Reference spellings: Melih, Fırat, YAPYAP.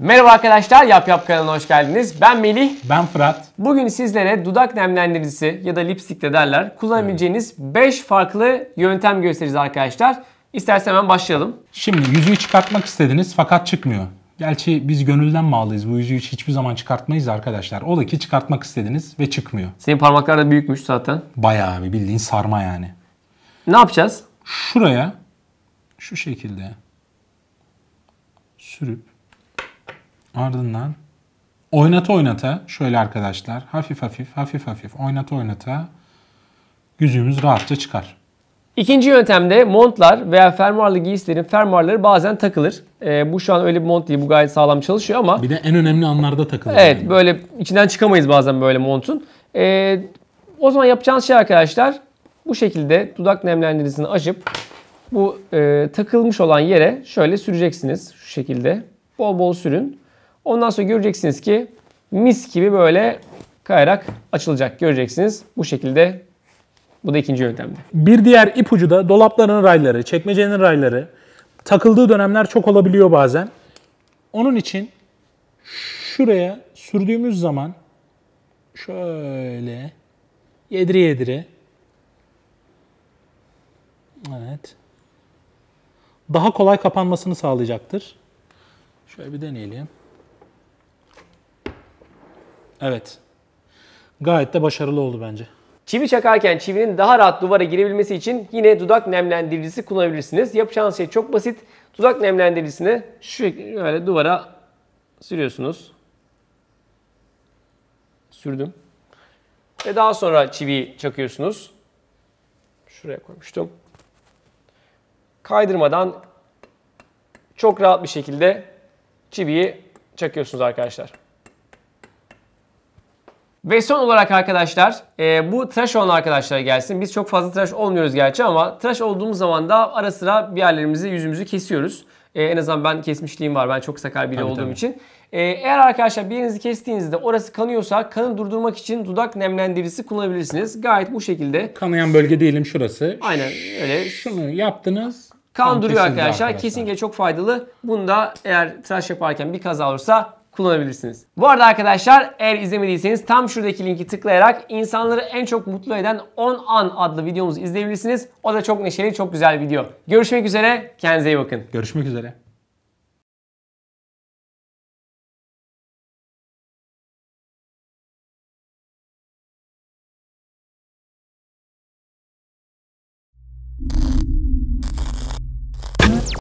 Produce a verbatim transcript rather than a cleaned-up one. Merhaba arkadaşlar, Yap Yap kanalına hoş geldiniz. Ben Melih. Ben Fırat. Bugün sizlere dudak nemlendiricisi ya da lipstik de derler kullanabileceğiniz beş farklı yöntem göstereceğiz arkadaşlar. İstersen hemen başlayalım. Şimdi yüzüğü çıkartmak istediniz fakat çıkmıyor. Gerçi biz gönülden bağlıyız. Bu yüzüğü hiçbir zaman çıkartmayız arkadaşlar. Ola ki çıkartmak istediniz ve çıkmıyor. Senin parmaklar da büyükmüş zaten. Bayağı bir bildiğin sarma yani. Ne yapacağız? Şuraya şu şekilde sürüp ardından oynata oynata şöyle arkadaşlar hafif hafif hafif hafif oynata oynata yüzüğümüz rahatça çıkar. İkinci yöntemde montlar veya fermuarlı giysilerin fermuarları bazen takılır. Ee, bu şu an öyle bir mont değil, bu gayet sağlam çalışıyor ama. Bir de en önemli anlarda takılır. Evet yani. Böyle içinden çıkamayız bazen böyle montun. Ee, o zaman yapacağınız şey arkadaşlar bu şekilde dudak nemlendiricisini açıp bu e, takılmış olan yere şöyle süreceksiniz şu şekilde. Bol bol sürün. Ondan sonra göreceksiniz ki mis gibi böyle kayarak açılacak. Göreceksiniz bu şekilde. Bu da ikinci yöntemdi. Bir diğer ipucu da dolapların rayları, çekmecenin rayları takıldığı dönemler çok olabiliyor bazen. Onun için şuraya sürdüğümüz zaman şöyle yedire yedire, evet, daha kolay kapanmasını sağlayacaktır. Şöyle bir deneyelim. Evet. Gayet de başarılı oldu bence. Çivi çakarken çivinin daha rahat duvara girebilmesi için yine dudak nemlendiricisi kullanabilirsiniz. Yapacağınız şey çok basit. Dudak nemlendiricisini şöyle duvara sürüyorsunuz. Sürdüm. Ve daha sonra çiviyi çakıyorsunuz. Şuraya koymuştum. Kaydırmadan çok rahat bir şekilde çiviyi çakıyorsunuz arkadaşlar. Ve son olarak arkadaşlar e, bu tıraş olan arkadaşlara gelsin. Biz çok fazla tıraş olmuyoruz gerçi ama tıraş olduğumuz zaman da ara sıra bir yerlerimizi, yüzümüzü kesiyoruz. E, en azından ben kesmişliğim var. Ben çok sakar biri tabii, olduğum tabii. için. E, eğer arkadaşlar bir yerinizi kestiğinizde orası kanıyorsa kanı durdurmak için dudak nemlendiricisi kullanabilirsiniz. Gayet bu şekilde. Kanayan bölge diyelim şurası. Aynen öyle. Şunu yaptınız. Kan duruyor arkadaşlar. arkadaşlar. Kesinlikle çok faydalı. Bunu da eğer tıraş yaparken bir kaza olursa kullanabilirsiniz. Bu arada arkadaşlar eğer izlemediyseniz tam şuradaki linki tıklayarak insanları en çok mutlu eden on an adlı videomuzu izleyebilirsiniz. O da çok neşeli, çok güzel bir video. Görüşmek üzere. Kendinize iyi bakın. Görüşmek üzere.